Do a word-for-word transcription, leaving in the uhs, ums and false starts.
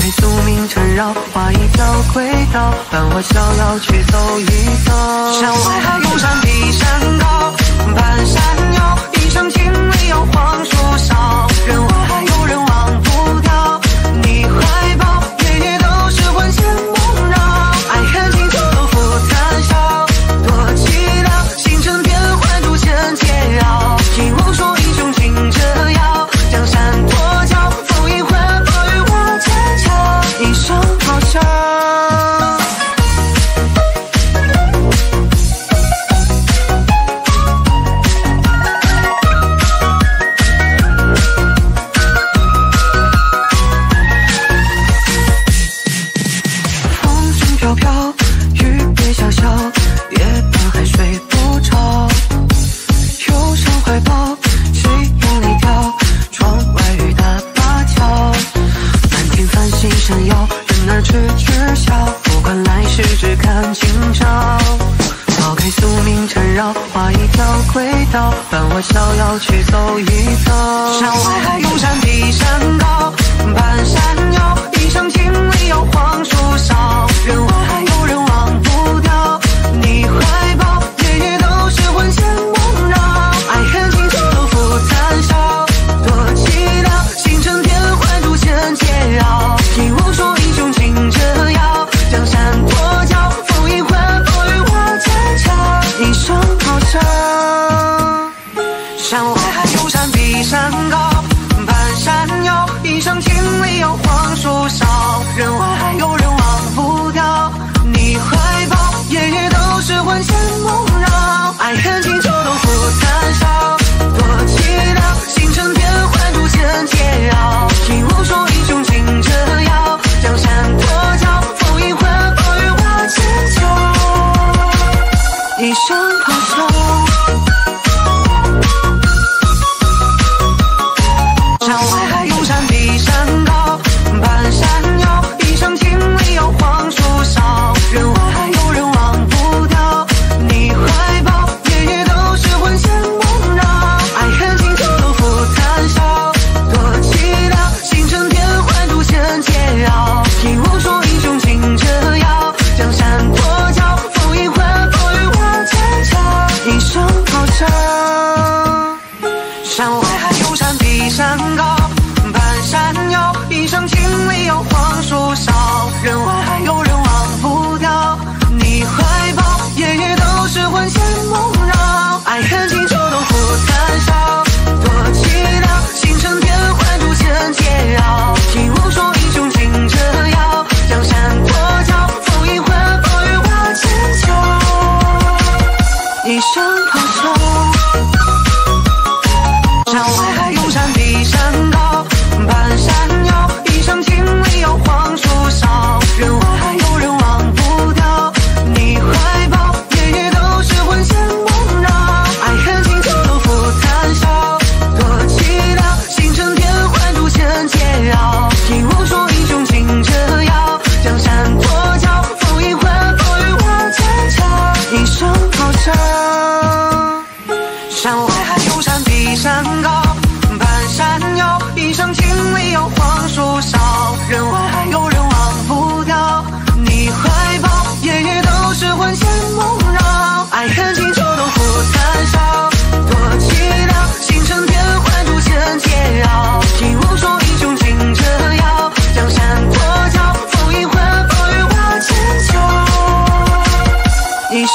被宿命缠绕，画一条轨道，伴我逍遥去走一走。山外还有山比山高，半山腰，一生情未有黄树梢。人外还有人忘不掉你怀抱，夜夜都是魂牵梦绕。爱恨情仇都付谈笑，多寂寥，星辰变幻逐渐煎熬。听我说英雄紧着腰，江山多娇，风影魂魄与我坚守，一生好笑。 画一条轨道，伴我逍遥去走一走。山外还有山比山高，半山腰，一生情未有黄树梢。人外还有人忘不掉你怀抱，夜夜都是魂牵梦绕。爱恨情仇都付谈笑，多寂寥，星辰变幻逐渐煎熬。听我说英雄紧着腰，江山多娇，风影魂魄与我坚守，一生。 山外还有山比山高，半山腰，一生情未有黄树梢。人外还有人忘不掉你怀抱，夜夜都是魂牵梦绕。爱恨情仇都付谈笑，多寂寥，星辰变幻逐渐煎熬。听我说英雄紧着腰，江山多娇，风影魂魄与我坚守，一生好笑。 一生。